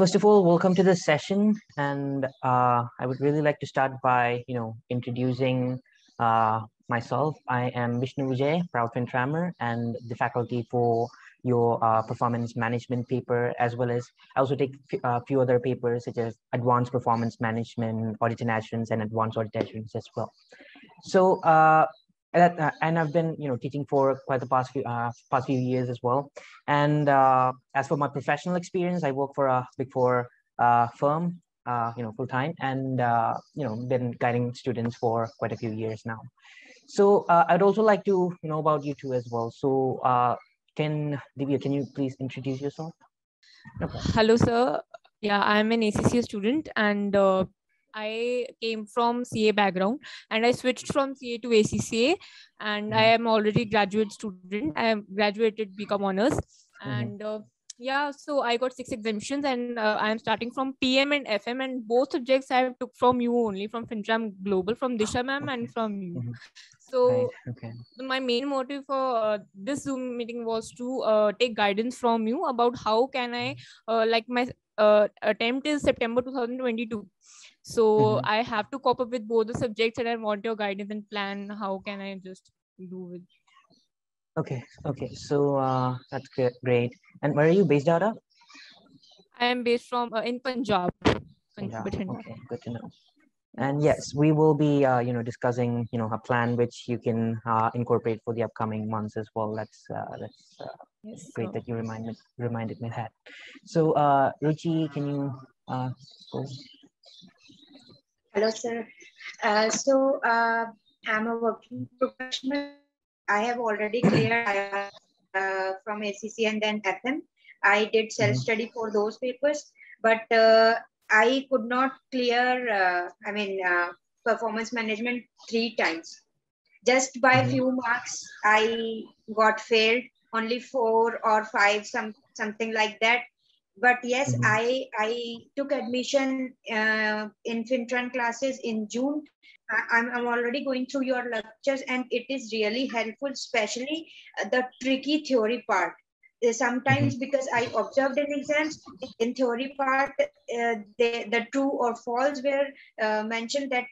First of all, welcome to this session, and I would really like to start by, introducing myself. I am Vishnu Vijay, proud FinTrammer, and the faculty for your performance management paper, as well as I also take a few other papers such as advanced performance management, audit and assurance, and advanced audit assurance as well. So, and I've been, teaching for quite the past few years as well. And as for my professional experience, I work for a Big Four firm, full time, and been guiding students for quite a few years now. So I'd also like to know about you two as well. So, Divya, can you please introduce yourself? Okay. Hello, sir. Yeah, I'm an ACCA student, and I came from CA background, and I switched from CA to ACCA, and I am already graduate student. I am graduated BCom honors, and yeah, so I got 6 exemptions, and I am starting from PM and FM, and both subjects I took from you only, from FinTram Global, from Disha ma'am, and from you. So right. Okay. My main motive for this Zoom meeting was to take guidance from you about how can I, my attempt is September 2022. So I have to cope up with both the subjects, and I want your guidance and plan. How can I just do it? Okay. So that's great. And where are you based out of? I am based from in Punjab. Okay, good to know. And yes, we will be discussing a plan which you can incorporate for the upcoming months as well. That's great that you reminded me that. So Ruchi, can you go? Hello, sir. I'm a working professional. I have already cleared from ACC and then ATEM. I did self-study for those papers, but I could not clear, performance management 3 times. Just by few marks, I got failed, only 4 or 5, something like that. But yes, I took admission in FinTram classes in June. I'm already going through your lectures, and it is really helpful, especially the tricky theory part. Sometimes because I observed in exams, in theory part, the true or false were mentioned that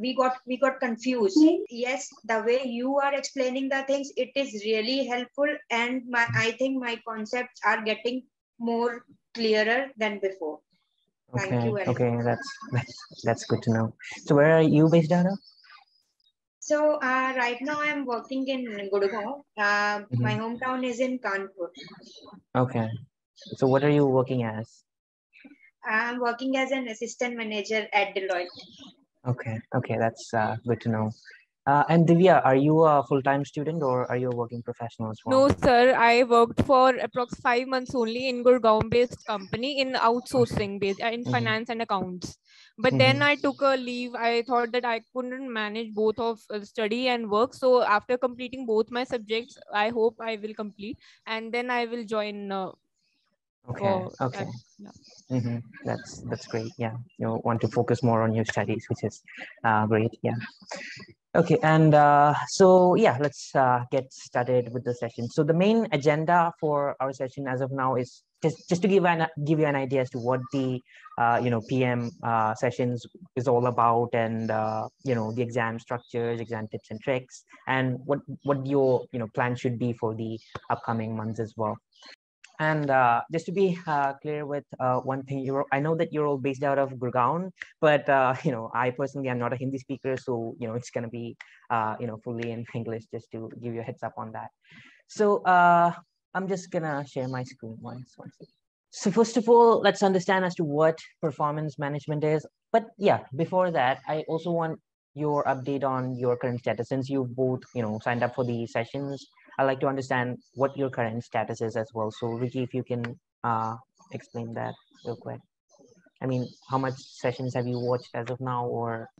we got confused. Yes, the way you are explaining the things, it is really helpful, and I think my concepts are getting more clearer than before. Okay. Thank you. Okay, that's good to know. So where are you based out of? So right now I'm working in Gurgaon. My hometown is in Kanpur. Okay. So what are you working as? I'm working as an assistant manager at Deloitte. Okay, that's good to know. And Divya, are you a full-time student or are you a working professional as well? No, sir. I worked for approximately 5 months only in Gurgaon-based company in outsourcing-based, in finance and accounts. But then I took a leave. I thought that I couldn't manage both of study and work. So after completing both my subjects, I hope I will complete. And then I will join... That's great. Yeah, you want to focus more on your studies, which is great. Yeah. Okay, and so yeah, let's get started with the session. So the main agenda for our session as of now is just to give you an idea as to what the PM sessions is all about, and the exam structures, exam tips and tricks, and what your plan should be for the upcoming months as well. And just to be clear with one thing, I know that you're all based out of Gurgaon, but I personally am not a Hindi speaker, so it's gonna be fully in English. Just to give you a heads up on that. So I'm just gonna share my screen once. So first of all, let's understand as to what performance management is. But yeah, before that, I also want your update on your current status, since you both signed up for the sessions. I'd like to understand what your current status is as well. So, Ruchi, if you can explain that real quick. I mean, how much sessions have you watched as of now, or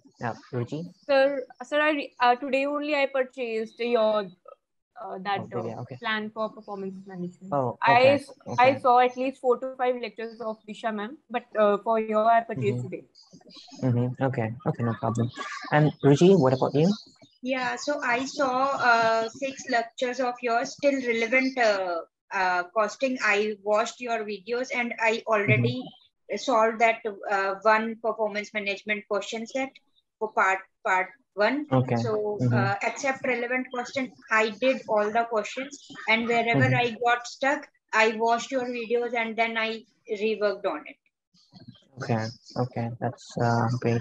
Ruchi? Sir, I today only I purchased your plan for performance management. Oh, okay. I saw at least 4 to 5 lectures of Disha ma'am, but for your I purchased today. Okay, no problem. And Ruchi, what about you? Yeah, so I saw 6 lectures of yours, still relevant costing. I watched your videos, and I already solve that one performance management question set for part one. Okay. So except relevant questions, I did all the questions, and wherever I got stuck, I watched your videos and then I reworked on it. Okay. Okay. That's great.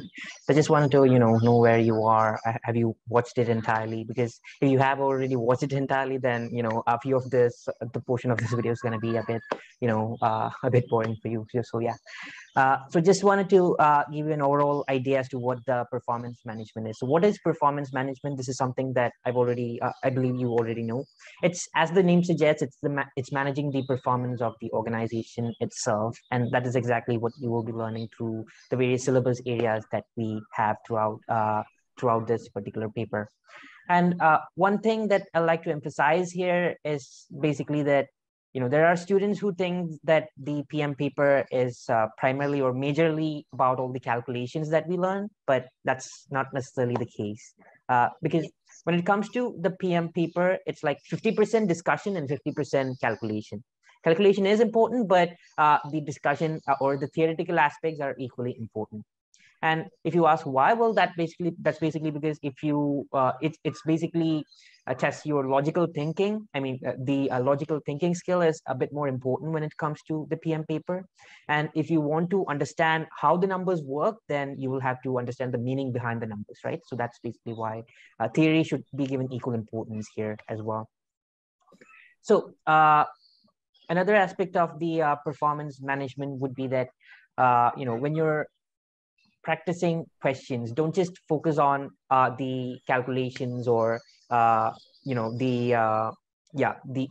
I just wanted to, know where you are. Have you watched it entirely? Because if you have already watched it entirely, then, a few of this, the portion of this video is going to be a bit, a bit boring for you. So yeah. So just wanted to give you an overall idea as to what the performance management is. So what is performance management? This is something that I've already, I believe you already know. It's, as the name suggests, it's managing the performance of the organization itself. And that is exactly what you will be learning through the various syllabus areas that we have throughout throughout this particular paper. And one thing that I like to emphasize here is basically that there are students who think that the PM paper is primarily or majorly about all the calculations that we learn, but that's not necessarily the case because when it comes to the PM paper, it's like 50% discussion and 50% calculation. Calculation is important, but the discussion or the theoretical aspects are equally important. And if you ask why, well, that's basically because if you, it's basically tests your logical thinking. I mean, the logical thinking skill is a bit more important when it comes to the PM paper. And if you want to understand how the numbers work, then you will have to understand the meaning behind the numbers, right? So that's basically why theory should be given equal importance here as well. So, another aspect of the performance management would be that, when you're practicing questions, don't just focus on the calculations or, the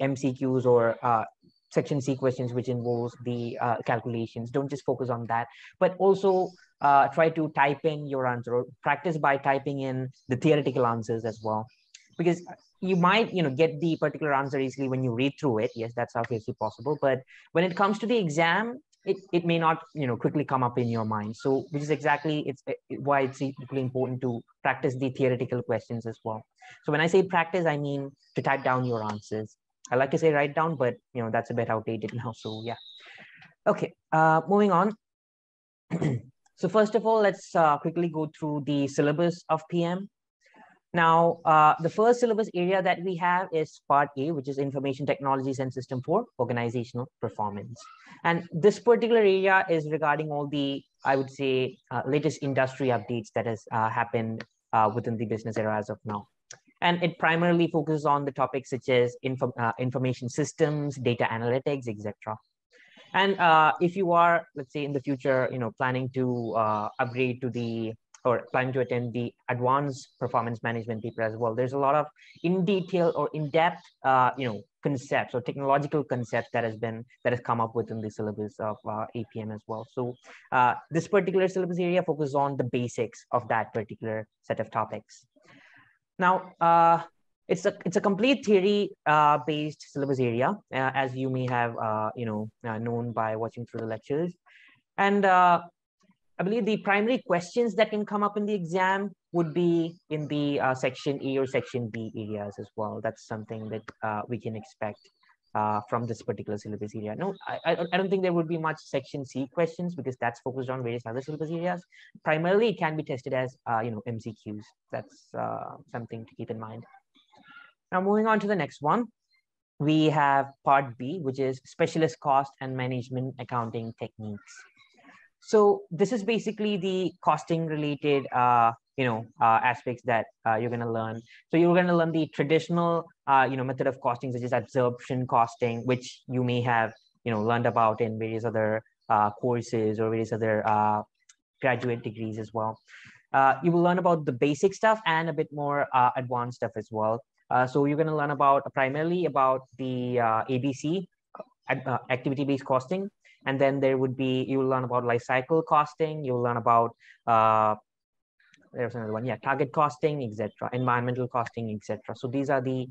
MCQs or section C questions, which involves the calculations. Don't just focus on that, but also try to type in your answer or practice by typing in the theoretical answers as well. Because you might, get the particular answer easily when you read through it. Yes, that's obviously possible. But when it comes to the exam, it may not, quickly come up in your mind. So which is exactly why it's equally important to practice the theoretical questions as well. So when I say practice, I mean to type down your answers. I like to say write down, but, that's a bit outdated now. So yeah. Okay, moving on. So first of all, let's quickly go through the syllabus of PM. Now, the first syllabus area that we have is Part A, which is Information Technologies and System for Organizational Performance. And this particular area is regarding all the, I would say, latest industry updates that has happened within the business era as of now. And it primarily focuses on the topics such as information systems, data analytics, etc. And if you are, let's say, in the future, planning to upgrade to the or planning to attend the advanced performance management paper as well. There's a lot of in detail or in depth, concepts or technological concepts that has come up within the syllabus of APM as well. So this particular syllabus area focuses on the basics of that particular set of topics. Now, it's a complete theory based syllabus area, as you may have known by watching through the lectures, and I believe the primary questions that can come up in the exam would be in the section A or section B areas as well. That's something that we can expect from this particular syllabus area. No, I don't think there would be much section C questions because that's focused on various other syllabus areas. Primarily, it can be tested as MCQs. That's something to keep in mind. Now, moving on to the next one, we have Part B, which is Specialist Cost and Management Accounting Techniques. So this is basically the costing related, aspects that you're going to learn. So you're going to learn the traditional, method of costing, such as absorption costing, which you may have, learned about in various other courses or various other graduate degrees as well. You will learn about the basic stuff and a bit more advanced stuff as well. So you're going to learn about primarily about the ABC, activity-based costing. And then there would be, you'll learn about life cycle costing, you'll learn about, there's another one, yeah, target costing, etc., environmental costing, etc. So these are the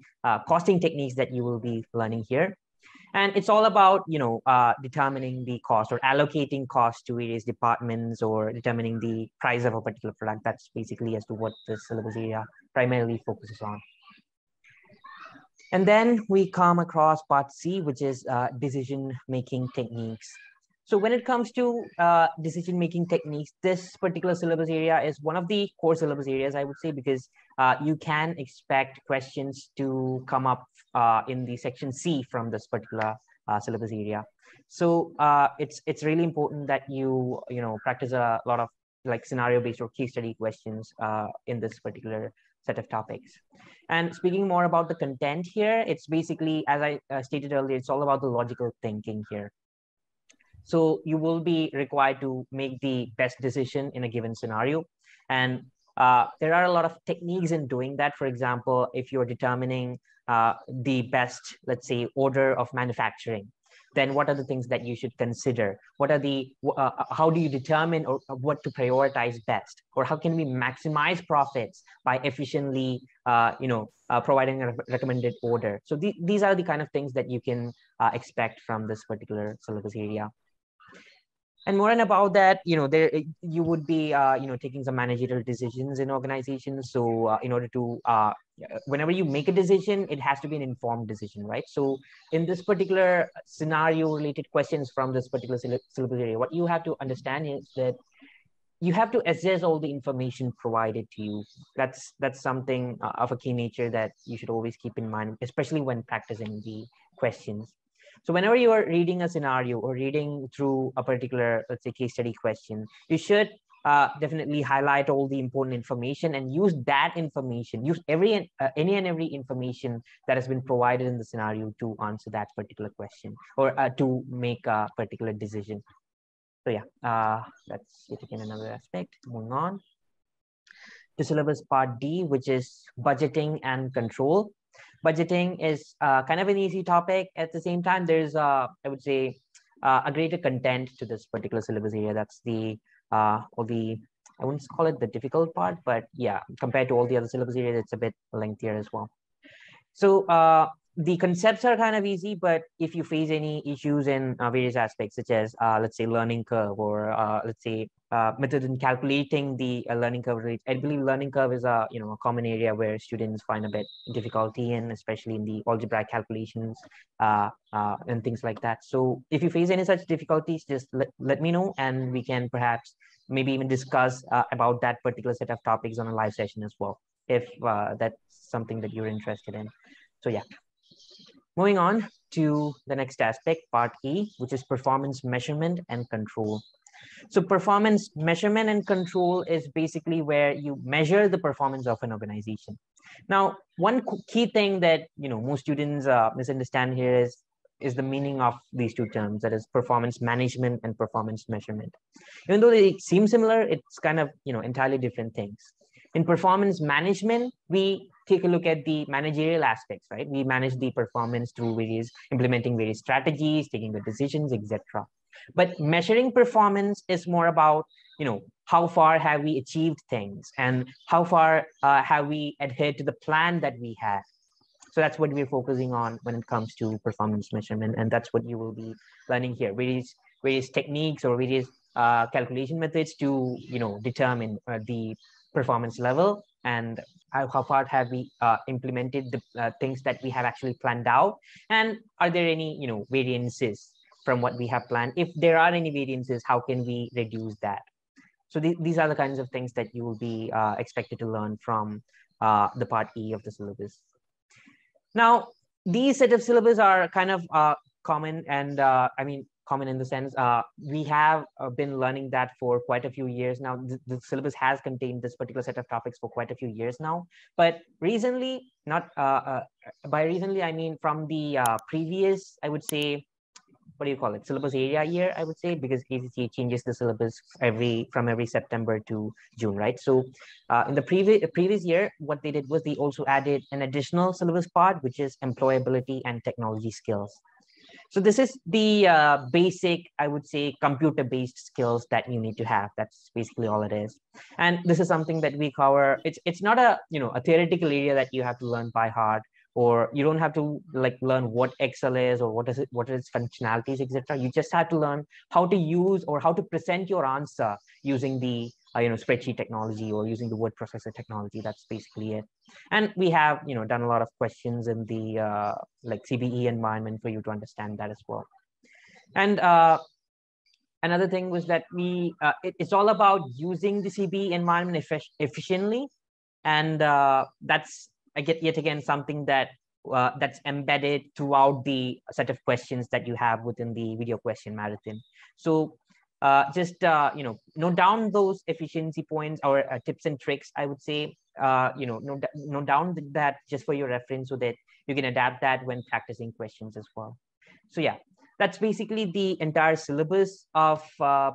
costing techniques that you will be learning here. And it's all about, determining the cost or allocating cost to various departments or determining the price of a particular product. That's basically as to what the syllabus area primarily focuses on. And then we come across Part C, which is decision-making techniques. So when it comes to decision-making techniques, this particular syllabus area is one of the core syllabus areas, I would say, because you can expect questions to come up in the section C from this particular syllabus area. So it's really important that you practice a lot of like scenario-based or case study questions in this particular set of topics. And speaking more about the content here, it's basically, as I stated earlier, it's all about the logical thinking here. So you will be required to make the best decision in a given scenario. And there are a lot of techniques in doing that. For example, if you're determining the best, let's say, order of manufacturing, then what are the things that you should consider? What are the, how do you determine or what to prioritize best? Or how can we maximize profits by efficiently, providing a recommended order? So these are the kind of things that you can expect from this particular syllabus area. And more than about that, you would be, taking some managerial decisions in organizations. So in order to, whenever you make a decision, it has to be an informed decision, right? So in this particular scenario related questions from this particular syllabus area, what you have to understand is that you have to assess all the information provided to you. That's something of a key nature that you should always keep in mind, especially when practicing the questions. So whenever you are reading a scenario or reading through a particular, let's say, case study question, you should definitely highlight all the important information and use that information, use any and every information that has been provided in the scenario to answer that particular question or to make a particular decision. So yeah, that's yet again another aspect. Moving on to syllabus part D, which is budgeting and control. Budgeting is kind of an easy topic. At the same time, there's, I would say, a greater content to this particular syllabus area. That's the, I wouldn't call it the difficult part, but yeah, compared to all the other syllabus areas, it's a bit lengthier as well. So the concepts are kind of easy, but if you face any issues in various aspects, such as, let's say, learning curve or let's say, method in calculating the learning curve rate. I believe learning curve is a a common area where students find a bit difficulty in, especially in the algebraic calculations and things like that. So if you face any such difficulties, just let me know, and we can perhaps maybe even discuss about that particular set of topics on a live session as well, if that's something that you're interested in. So yeah, moving on to the next aspect, part E, which is performance measurement and control. So performance measurement and control is basically where you measure the performance of an organization. Now, one key thing that most students misunderstand here is the meaning of these two terms, that is performance management and performance measurement. Even though they seem similar, it's kind of entirely different things. In performance management, we take a look at the managerial aspects, right? We manage the performance through implementing various strategies, taking the decisions, etc. But measuring performance is more about, how far have we achieved things and how far have we adhered to the plan that we had. So that's what we're focusing on when it comes to performance measurement. And that's what you will be learning here, various techniques or various calculation methods to, determine the performance level and how far have we implemented the things that we have actually planned out. And are there any, variances from what we have planned? If there are any variances, how can we reduce that? So these are the kinds of things that you will be expected to learn from the part E of the syllabus. Now, these set of syllabus are kind of common, and common in the sense we have been learning that for quite a few years now. The syllabus has contained this particular set of topics for quite a few years now, but recently, not by recently I mean from the previous, I would say, syllabus area year, I would say, because ACCA changes the syllabus from every September to June, right? So in the previous year, what they did was they also added an additional syllabus part, which is employability and technology skills. So this is the basic, I would say, computer-based skills that you need to have. That's basically all it is. And this is something that we cover. It's not a, a theoretical area that you have to learn by heart, or you don't have to learn what Excel is or what are its functionalities, etc. You just have to learn how to use or how to present your answer using the spreadsheet technology or using the word processor technology. That's basically it. And we have done a lot of questions in the CBE environment for you to understand that as well. And Another thing was that it's all about using the CBE environment efficiently. And that's yet again something that that's embedded throughout the set of questions that you have within the video question marathon. So note down those efficiency points or tips and tricks, I would say, note down that just for your reference so that you can adapt that when practicing questions as well. So yeah, that's basically the entire syllabus of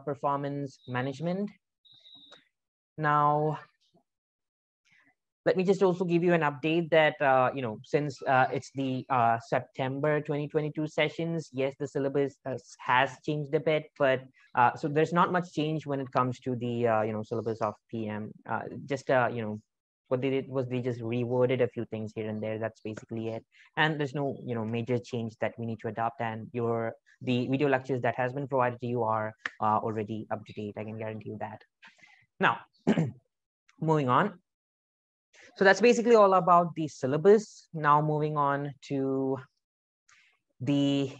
performance management. Now, let me just also give you an update that, since it's the September 2022 sessions, yes, the syllabus has changed a bit, but so there's not much change when it comes to the, syllabus of PM. What they did was they just reworded a few things here and there. That's basically it. And there's no, major change that we need to adopt. And the video lectures that has been provided to you are already up to date. I can guarantee you that. Now, moving on. So that's basically all about the syllabus. Now moving on to the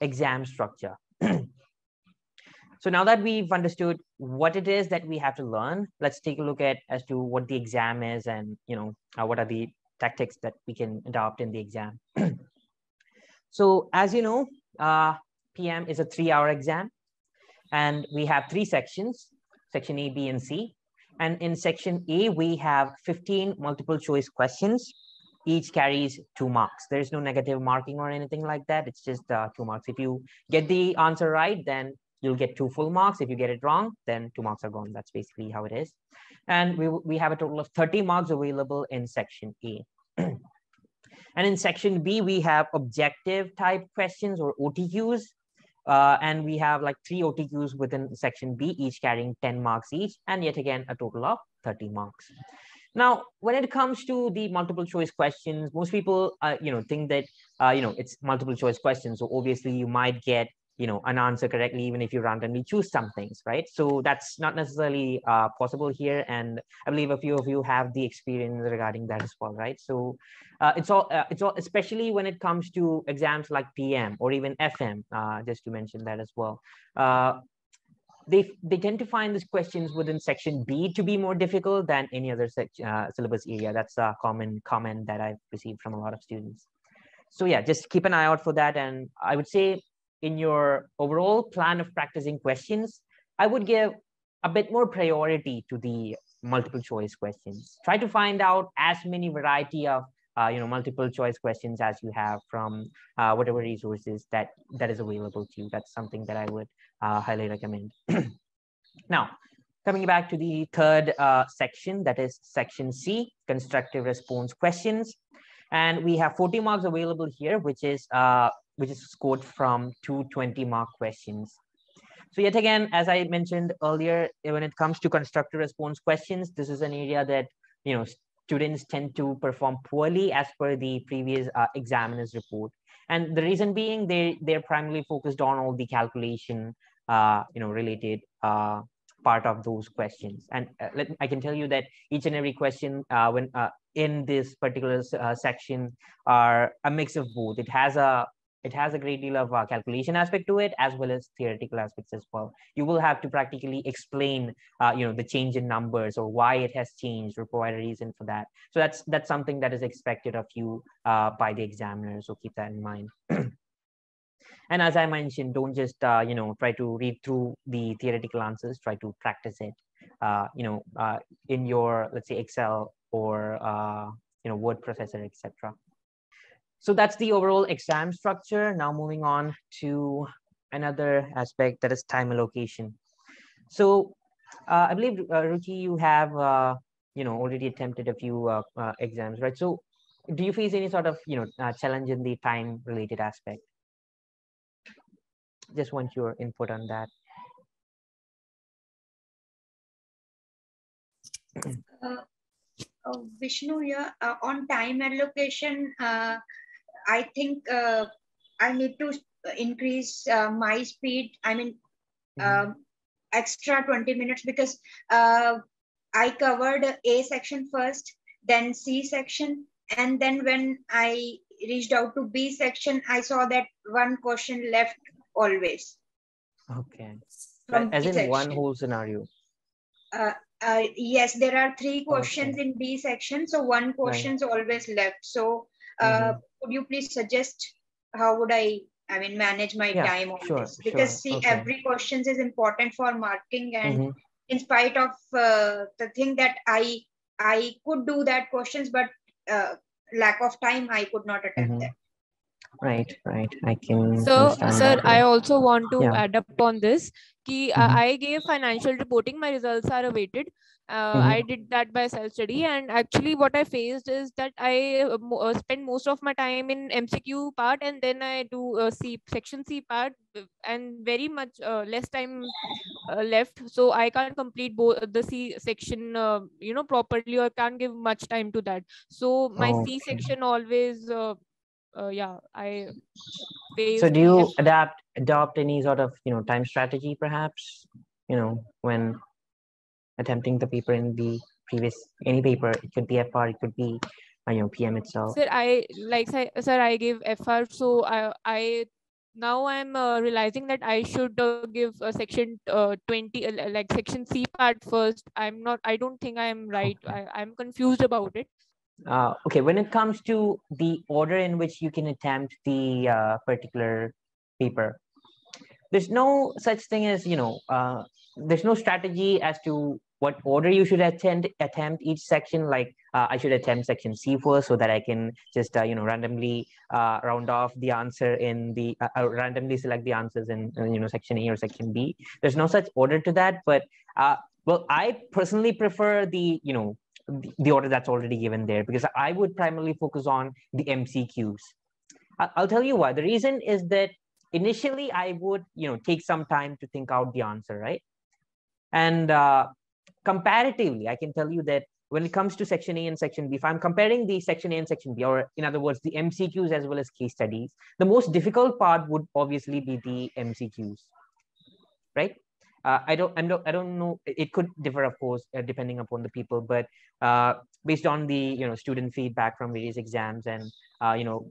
exam structure. So now that we've understood what it is that we have to learn, let's take a look at as to what the exam is and what are the tactics that we can adopt in the exam. So as you know, PM is a 3-hour exam and we have 3 sections, section A, B, and C. And in section A, we have 15 multiple choice questions. Each carries 2 marks. There is no negative marking or anything like that. It's just 2 marks. If you get the answer right, then you'll get 2 full marks. If you get it wrong, then 2 marks are gone. That's basically how it is. And we have a total of 30 marks available in section A. And in section B, we have objective type questions or OTQs. And we have like 3 OTQs within section B, each carrying 10 marks each, and yet again, a total of 30 marks. Now, when it comes to the multiple choice questions, most people, think that, it's multiple choice questions. So obviously you might get, an answer correctly, even if you randomly choose some things, right? So that's not necessarily possible here. And I believe a few of you have the experience regarding that as well, right? So it's all, especially when it comes to exams like PM or even FM, just to mention that as well. They tend to find these questions within section B to be more difficult than any other syllabus area. That's a common comment that I've received from a lot of students. So yeah, just keep an eye out for that. And I would say, in your overall plan of practicing questions, I would give a bit more priority to the multiple choice questions. Try to find out as many variety of multiple choice questions as you have from whatever resources that is available to you. That's something that I would highly recommend. Now, coming back to the third section, that is section C, constructive response questions. And we have 40 marks available here, which is scored from 2 20 mark questions. So yet again, as I mentioned earlier, when it comes to constructive response questions, this is an area that students tend to perform poorly as per the previous examiner's report. And the reason being, they're primarily focused on all the calculation related part of those questions. And I can tell you that each and every question in this particular section are a mix of both. It has a great deal of calculation aspect to it, as well as theoretical aspects as well. You will have to practically explain, the change in numbers or why it has changed or provide a reason for that. So that's something that is expected of you by the examiner. So keep that in mind. And as I mentioned, don't just, try to read through the theoretical answers, try to practice it, in your, let's say, Excel or, word processor, etc. So that's the overall exam structure. Now moving on to another aspect, that is time allocation. So I believe, Ruchi, you have, already attempted a few exams, right? So do you face any sort of, challenge in the time related aspect? Just want your input on that. Vishnu, yeah, on time allocation, I think I need to increase my speed. I mean, extra 20 minutes, because I covered A section first, then C section. And then when I reached out to B section, I saw that one question left always. Okay. As in one whole scenario. Yes, there are three questions in B section. So one question is always left. So could you please suggest how would I mean, manage my time on this? Because see, every question is important for marking, and in spite of the thing that I could do that questions, but lack of time, I could not attempt that. Right, right. I can. So, sir, I also want to add up on this. Ki, I gave financial reporting. My results are awaited. I did that by self-study. And actually what I faced is that I spend most of my time in MCQ part, and then I do section C part, and very much less time left. So I can't complete the C section, you know, properly, or can't give much time to that. So my C section always... So do you adopt any sort of, you know, time strategy, perhaps, you know, when attempting the paper in the previous, any paper? It could be FR, it could be, you know, PM itself. Sir, I gave FR, so I now I'm realizing that I should give a section 20, like section C part first. I don't think I'm right. I'm confused about it. Okay, when it comes to the order in which you can attempt the particular paper, there's no such thing as, you know, there's no strategy as to what order you should attempt each section. Like I should attempt section C first so that I can just, you know, randomly round off the answer in the, randomly select the answers in, you know, section A or section B. There's no such order to that, but, well, I personally prefer the, you know, the order that's already given there, because I would primarily focus on the MCQs. I'll tell you why. The reason is that initially I would, you know, take some time to think out the answer, right? And comparatively, I can tell you that when it comes to section A and section B, if I'm comparing the section A and section B, or in other words, the MCQs as well as case studies, the most difficult part would obviously be the MCQs, right? I don't know. It could differ, of course, depending upon the people. But based on the, you know, student feedback from various exams, and you know,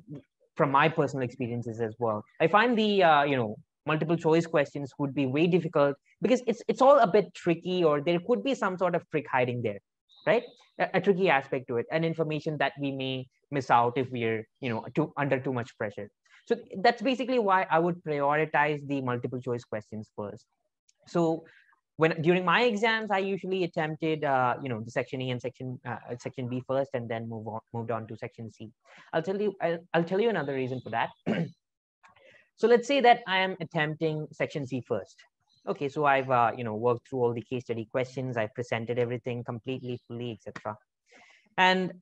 from my personal experiences as well, I find the you know, multiple choice questions would be way difficult, because it's all a bit tricky, or there could be some sort of trick hiding there, right? A tricky aspect to it, and information that we may miss out if we're, you know, under too much pressure. So that's basically why I would prioritize the multiple choice questions first. So during my exams, I usually attempted, you know, the section A and section B first, and then moved on to section C. I'll tell you another reason for that. So let's say that I am attempting section C first. Okay, so I've, you know, worked through all the case study questions. I've presented everything completely, fully, etc. And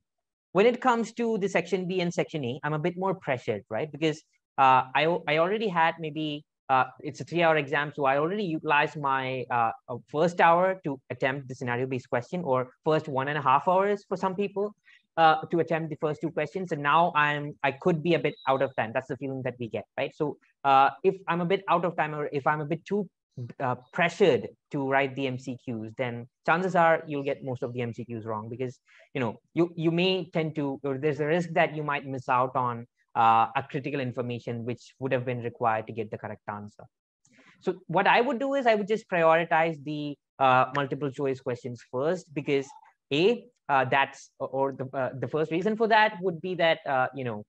when it comes to the section B and section A, I'm a bit more pressured, right? Because I already had maybe, it's a 3-hour exam, so I already utilized my first hour to attempt the scenario-based question, or first 1.5 hours for some people to attempt the first two questions. And now I could be a bit out of time. That's the feeling that we get, right? So if I'm a bit out of time, or if I'm a bit too pressured to write the MCQs, then chances are you'll get most of the MCQs wrong, because, you know, you may tend to, or there's a risk that you might miss out on a critical information which would have been required to get the correct answer. So what I would do is I would just prioritize the multiple choice questions first, because the first reason for that would be that, you know,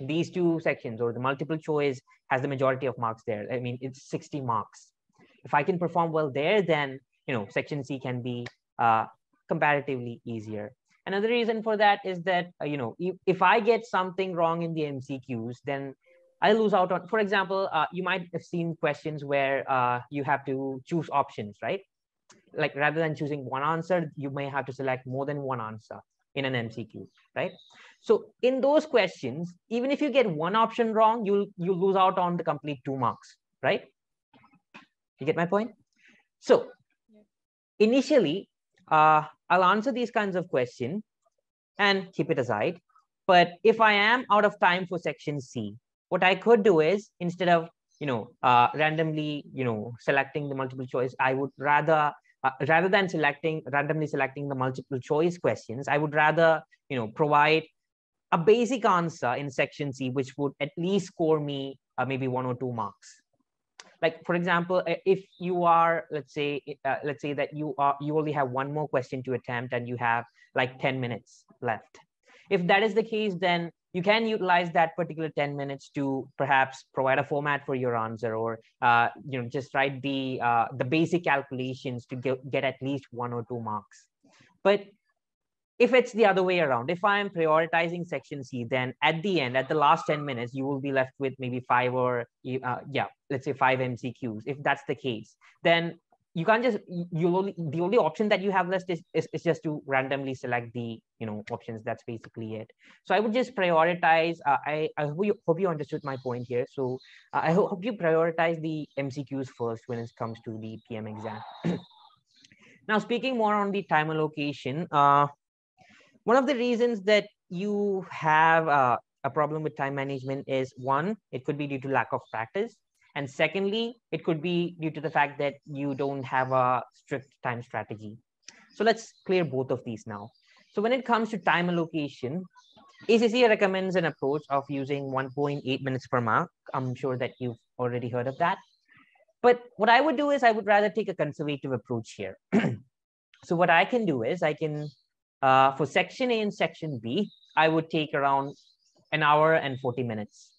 these two sections, or the multiple choice, has the majority of marks there. I mean, it's 60 marks. If I can perform well there, then, you know, section C can be comparatively easier. Another reason for that is that, you know, if I get something wrong in the MCQs, then I lose out on, for example, you might have seen questions where you have to choose options, right? Like rather than choosing one answer, you may have to select more than one answer in an MCQ, right? So in those questions, even if you get one option wrong, you lose out on the complete 2 marks, right? You get my point? So initially, I'll answer these kinds of questions and keep it aside. But if I am out of time for section C, what I could do is, instead of, you know, randomly, you know, selecting the multiple choice, I would rather than randomly selecting the multiple choice questions, I would rather, you know, provide a basic answer in section C, which would at least score me maybe 1 or 2 marks. Like, for example, if you are, let's say that you only have one more question to attempt and you have like 10 minutes left. If that is the case, then you can utilize that particular 10 minutes to perhaps provide a format for your answer, or just write the basic calculations to get at least 1 or 2 marks. But if it's the other way around, if I'm prioritizing section C, then at the end, at the last 10 minutes, you will be left with maybe 5 MCQs. If that's the case, then you can't just, the only option that you have left is just to randomly select the, options. That's basically it. So I would just prioritize, I hope you understood my point here. So I hope you prioritize the MCQs first when it comes to the PM exam. Now, speaking more on the time allocation, one of the reasons that you have a problem with time management is, one, it could be due to lack of practice. And secondly, it could be due to the fact that you don't have a strict time strategy. So let's clear both of these now. So when it comes to time allocation, ACC recommends an approach of using 1.8 minutes per mark. I'm sure that you've already heard of that. But what I would do is I would rather take a conservative approach here. So what I can do is I can, for section A and section B, I would take around 1 hour and 40 minutes,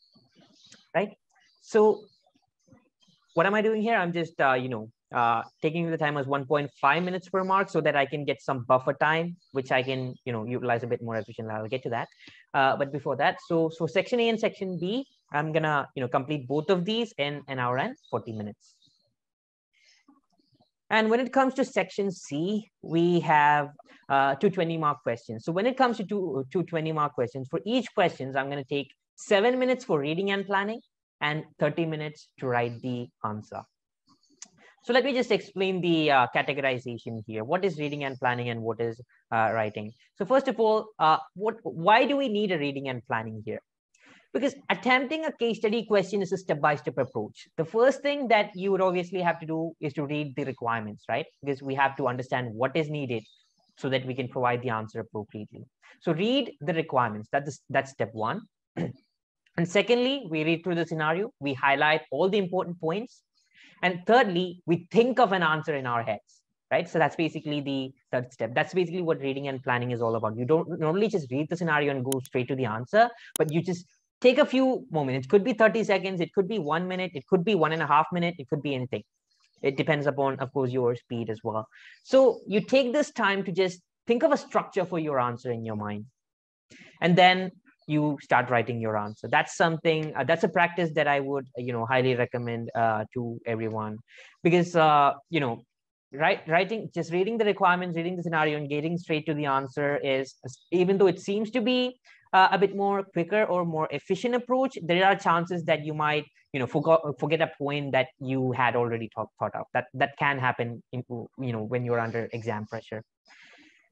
right? So what am I doing here? I'm just, taking the time as 1.5 minutes per mark so that I can get some buffer time, which I can, utilize a bit more efficiently. I'll get to that. But before that, so section A and section B, I'm gonna, complete both of these in 1 hour and 40 minutes. And when it comes to section C, we have 220 mark questions. So when it comes to 220 mark questions, for each questions, I'm going to take 7 minutes for reading and planning and 30 minutes to write the answer. So let me just explain the categorization here. What is reading and planning and what is writing? So first of all, why do we need a reading and planning here? Because attempting a case study question is a step-by-step approach. The first thing that you would obviously have to do is to read the requirements, right? Because we have to understand what is needed so that we can provide the answer appropriately. So read the requirements, that's step one. And secondly, we read through the scenario, we highlight all the important points. And thirdly, we think of an answer in our heads, right? So that's basically the third step. That's basically what reading and planning is all about. You don't normally just read the scenario and go straight to the answer, but you just take a few moments. It could be 30 seconds. It could be 1 minute. It could be 1.5 minutes. It could be anything. It depends upon, of course, your speed as well. So you take this time to just think of a structure for your answer in your mind. And then you start writing your answer. That's something, that's a practice that I would, highly recommend to everyone. Because, writing, just reading the requirements, reading the scenario and getting straight to the answer is, even though it seems to be a bit more quicker or more efficient approach, there are chances that you might, forget a point that you had already thought of. That can happen, when you're under exam pressure.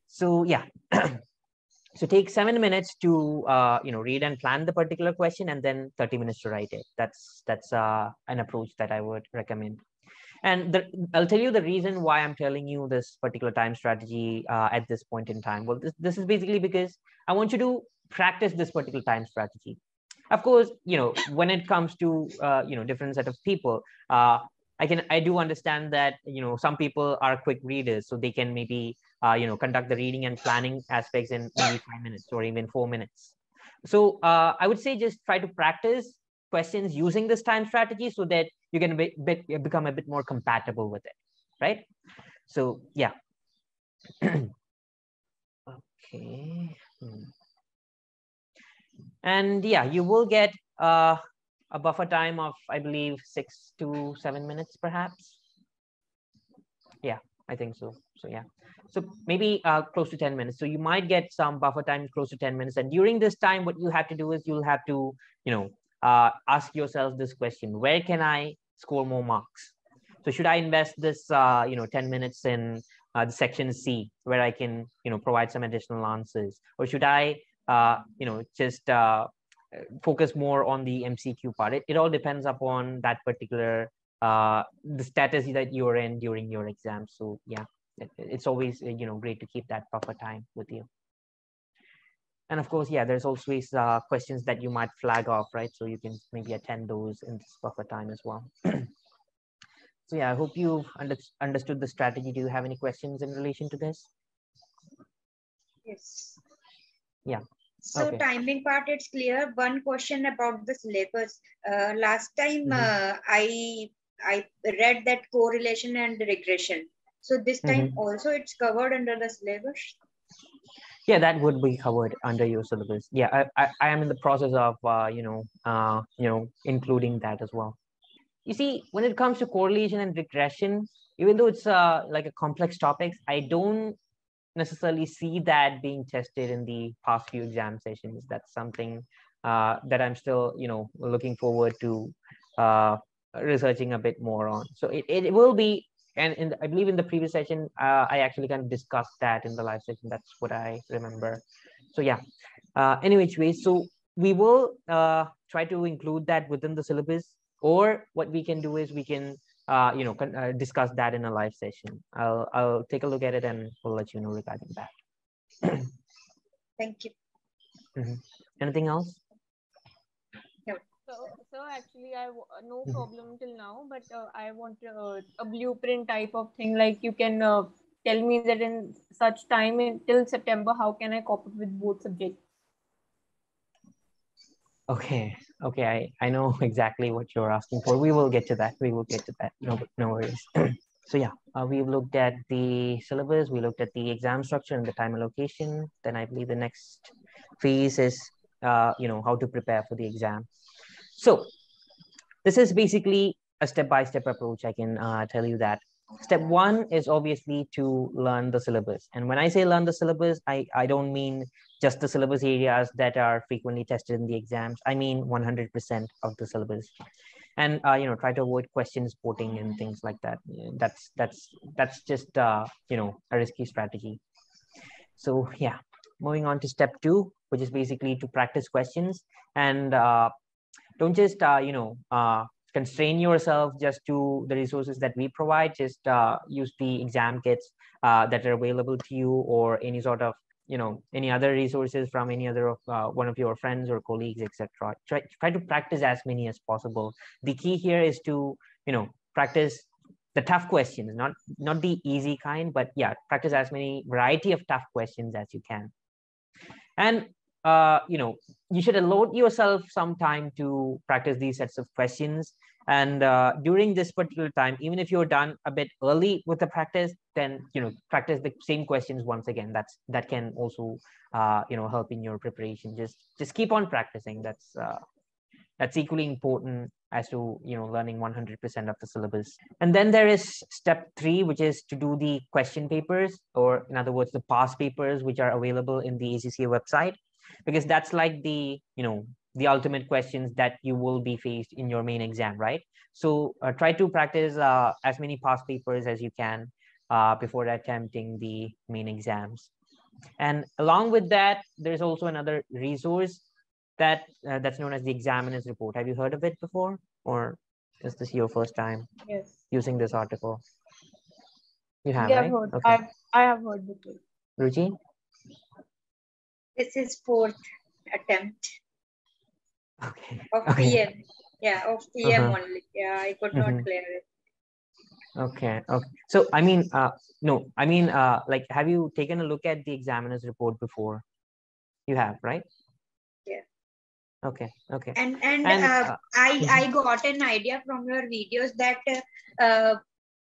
So yeah, so take 7 minutes to, read and plan the particular question, and then 30 minutes to write it. That's an approach that I would recommend. And I'll tell you the reason why I'm telling you this particular time strategy at this point in time. Well, this is basically because I want you to practice this particular time strategy. Of course, when it comes to, different set of people, I do understand that, some people are quick readers, so they can maybe, conduct the reading and planning aspects in maybe 5 minutes or even 4 minutes. So I would say just try to practice questions using this time strategy so that you can become a bit more compatible with it, right? So yeah. Okay. And yeah, you will get a buffer time of, I believe, 6 to 7 minutes, perhaps. Yeah, I think so. So yeah, so maybe close to 10 minutes. So you might get some buffer time close to 10 minutes. And during this time, what you have to do is you'll have to, ask yourself this question: where can I score more marks? So should I invest this, 10 minutes in the section C, where I can, provide some additional answers, or should I, just focus more on the MCQ part? It all depends upon that particular the status that you're in during your exam. So yeah, it's always great to keep that buffer time with you. And of course, yeah, there's always questions that you might flag off, right? So you can maybe attend those in this buffer time as well. So yeah, I hope you've understood the strategy. Do you have any questions in relation to this? Yes. Yeah. So okay. Timing part, it's clear. One question about the syllabus. Last time I read that correlation and regression. So this time also it's covered under the syllabus? Yeah, that would be covered under your syllabus. Yeah, I am in the process of, including that as well. You see, when it comes to correlation and regression, even though it's like a complex topic, I don't necessarily see that being tested in the past few exam sessions. That's something that I'm still, looking forward to researching a bit more on. So it will be, and I believe in the previous session, I actually kind of discussed that in the live session. That's what I remember. So yeah, any which way, so we will try to include that within the syllabus, or what we can do is we can discuss that in a live session. I'll take a look at it and we'll let you know regarding that. Thank you. Anything else? So actually, I no problem till now, but I want a blueprint type of thing. Like you can tell me that in such time until September, how can I cope up with both subjects? Okay, I know exactly what you're asking for. We will get to that. No worries. So yeah, we've looked at the syllabus. We looked at the exam structure and the time allocation. Then I believe the next phase is how to prepare for the exam. So this is basically a step-by-step approach. I can tell you that. Step one is obviously to learn the syllabus. And when I say learn the syllabus, I don't mean just the syllabus areas that are frequently tested in the exams. I mean 100% of the syllabus. And, try to avoid question spotting and things like that. That's just, a risky strategy. So, yeah, moving on to step two, which is basically to practice questions and don't just, constrain yourself just to the resources that we provide. Just use the exam kits that are available to you, or any sort of, any other resources from any other of one of your friends or colleagues, etc. Try to practice as many as possible. The key here is to, practice the tough questions, not the easy kind, but yeah, practice as many variety of tough questions as you can. And you should allot yourself some time to practice these sets of questions. And during this particular time, even if you're done a bit early with the practice, then, practice the same questions once again. That can also, help in your preparation. Just keep on practicing. That's equally important as to, learning 100% of the syllabus. And then there is step three, which is to do the question papers, or in other words, the past papers, which are available in the ACCA website. Because that's like the, the ultimate questions that you will be faced in your main exam, right? So try to practice as many past papers as you can before attempting the main exams. And along with that, there's also another resource that's known as the examiner's report. Have you heard of it before? Or is this your first time using this article? You have, right? Heard. Okay. I have heard before. Ruchi? This is fourth attempt of PM. Yeah, of PM only. Yeah, I could not clear it. Okay. So, have you taken a look at the examiner's report before? You have, right? Yeah. Okay. And I got an idea from your videos that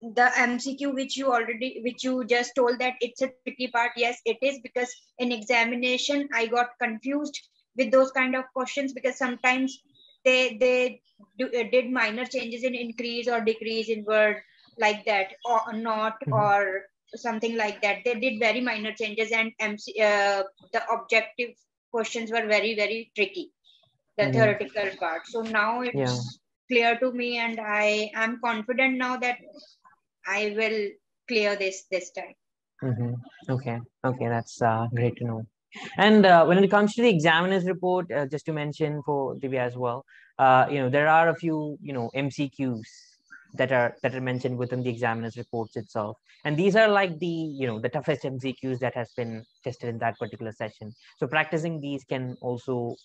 the MCQ which you just told that it's a tricky part. Yes, it is, because in examination I got confused with those kind of questions, because sometimes they did minor changes in increase or decrease in word like that, or not, or something like that. They did very minor changes, and the objective questions were very, very tricky, the theoretical part. So now it's clear to me, and I am confident now that I will clear this time. Okay, that's great to know. And when it comes to the examiner's report, just to mention for Divya as well, there are a few, MCQs that are mentioned within the examiner's reports itself. And these are like the, the toughest MCQs that has been tested in that particular session. So practicing these can also,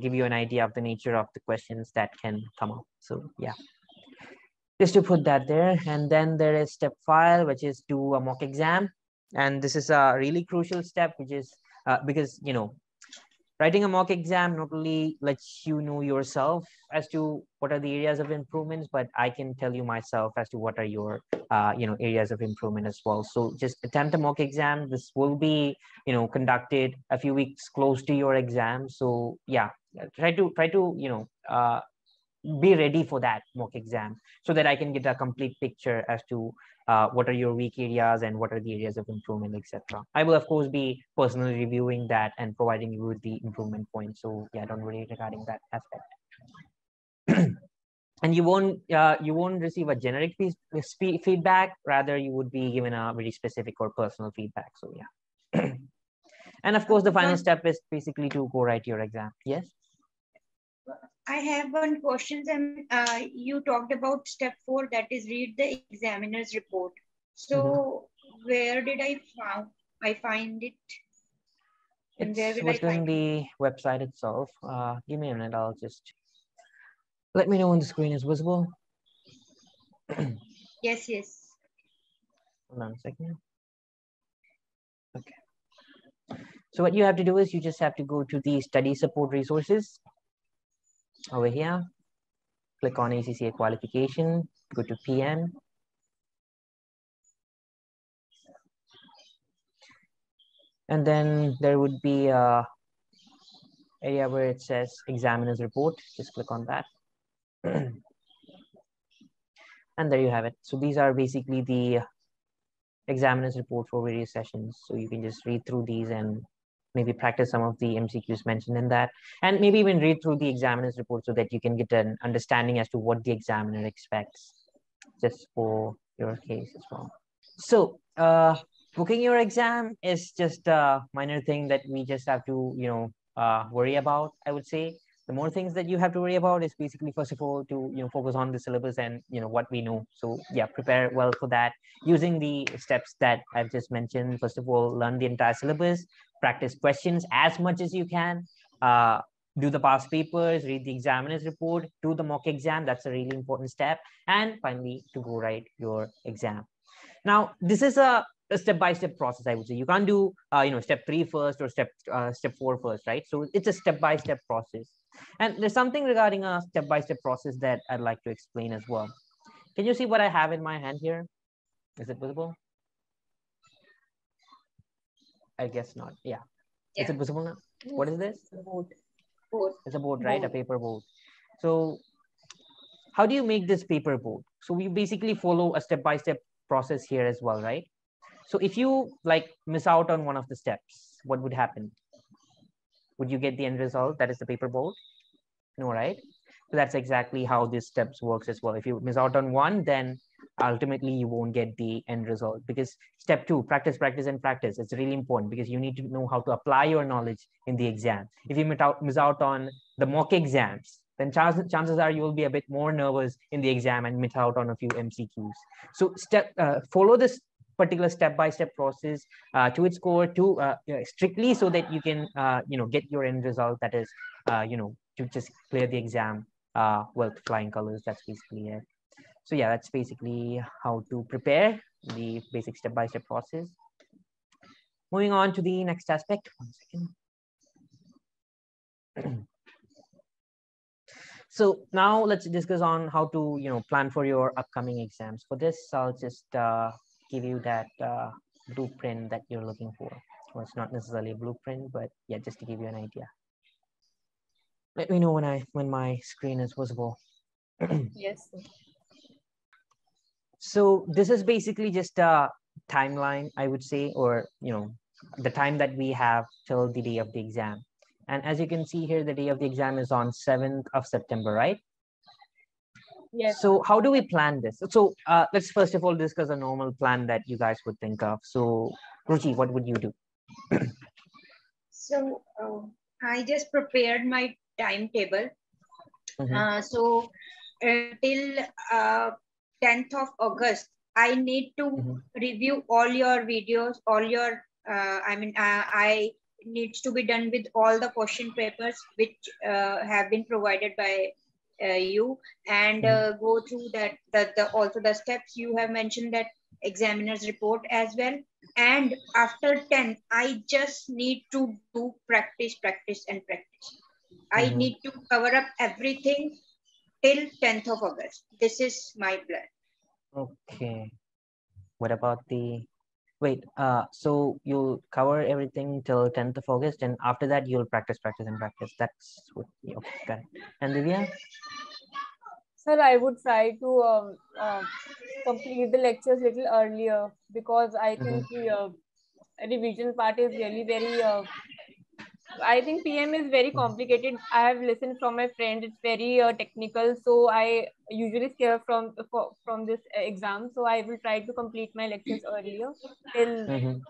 give you an idea of the nature of the questions that can come up. So yeah. just to put that there. And then there is step 5, which is do a mock exam. And this is a really crucial step, which is because, you know, writing a mock exam not only lets you know yourself as to what are the areas of improvements, but I can tell you myself as to what are your, you know, areas of improvement as well. So just attempt a mock exam. This will be, you know, conducted a few weeks close to your exam. So yeah, try to, you know, be ready for that mock exam so that I can get a complete picture as to what are your weak areas and what are the areas of improvement, etc. I will, of course, be personally reviewing that and providing you with the improvement points. So yeah, don't worry regarding that aspect. And you won't receive a generic feedback. Rather, you would be given a very specific or personal feedback. So yeah. And of course, the final step is basically to go write your exam. Yes. I have one question, and you talked about step 4, that is read the examiner's report. So where did I find it? And where will I find the website itself? Give me a minute. I'll just let me know when the screen is visible. Yes, yes. Hold on a second. Okay. So what you have to do is you just have to go to the study support resources. Over here, click on ACCA qualification, go to PM. And then there would be an area where it says examiner's report. Just click on that. And there you have it. So these are basically the examiner's report for various sessions. So you can just read through these and maybe practice some of the MCQs mentioned in that, and maybe even read through the examiner's report so that you can get an understanding as to what the examiner expects just for your case as well. So booking your exam is just a minor thing that we just have to, you know, worry about, I would say. The more things that you have to worry about is basically, first of all, to, you know, focus on the syllabus and, you know, what we know. So yeah, prepare well for that using the steps that I've just mentioned. First of all, learn the entire syllabus, practice questions as much as you can, do the past papers, read the examiner's report, do the mock exam. That's a really important step. And finally, to go write your exam. Now, this is a step-by-step process, I would say. You can't do, you know, step 3 first or step 4 first, right? So it's a step-by-step process. And there's something regarding a step-by-step process that I'd like to explain as well. Can you see what I have in my hand here? Is it visible? I guess not. Yeah. Yeah. Is it visible now? What is this? A board. Board. It's a board, right? Board. A paper board. So how do you make this paper board? So we basically follow a step-by-step process here as well, right? So if you like miss out on one of the steps, what would happen? Would you get the end result? That is the paper board? No, right? So that's exactly how these steps works as well. If you miss out on one, then ultimately you won't get the end result, because step 2, practice, practice and practice. It's really important because you need to know how to apply your knowledge in the exam. If you miss out on the mock exams, then chances are you will be a bit more nervous in the exam and miss out on a few MCQs. So follow this particular step-by-step process to its core, to strictly, so that you can, you know, get your end result. That is, you know, to just clear the exam with flying colors. That's basically it. So yeah, that's basically how to prepare, the basic step-by-step process. Moving on to the next aspect. One second. So now let's discuss on how to, you know, plan for your upcoming exams. For this, I'll just give you that blueprint that you're looking for. Well, it's not necessarily a blueprint, but yeah, just to give you an idea. Let me know when my screen is visible. Yes. So this is basically just a timeline, I would say, or, you know, the time that we have till the day of the exam. And as you can see here, the day of the exam is on 7th of September, right? Yes. So how do we plan this? So let's first of all discuss a normal plan that you guys would think of. So Ruchi, what would you do? So I just prepared my timetable. So till 10th of August, I need to review all your videos, all your, I needs to be done with all the question papers which have been provided by you and go through that, also the steps you have mentioned, that examiner's report as well. And after 10, I just need to do practice. I need to cover up everything till 10th of August. This is my plan. Okay. What about the, wait, so you'll cover everything till 10th of August and after that you'll practice. That's what, okay. And Divya? Sir, I would try to complete the lectures a little earlier, because I think the revision part is really very, I think PM is very complicated. I have listened from my friend, it's very technical. So I usually scare from this exam. So I will try to complete my lectures earlier. Till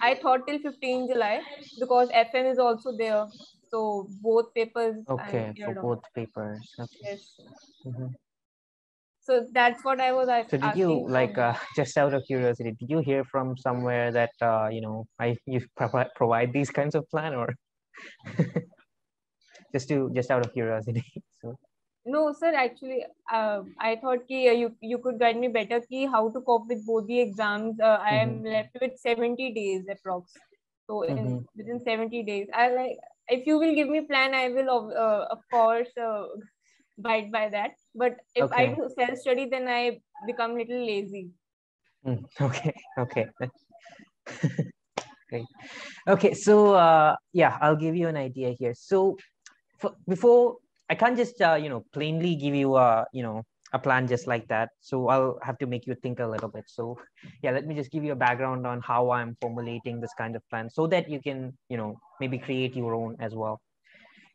I thought till 15 July because FM is also there. So both papers. Okay, for both papers. Okay. Yes. So that's what I was asking. So did you, like, just out of curiosity, did you hear from somewhere that, you know, you provide these kinds of plan, or just out of curiosity? So. No, sir, actually, I thought ki, you could guide me better ki how to cope with both the exams. I am left with 70 days approx. So within 70 days, I like, if you will give me plan, I will, of course, abide by that. But if I do self-study, then I become a little lazy. Okay. Great. Okay, so yeah, I'll give you an idea here. So before, I can't just, you know, plainly give you a, you know, a plan just like that. So I'll have to make you think a little bit. So yeah, let me just give you a background on how I'm formulating this kind of plan so that you can, you know, maybe create your own as well.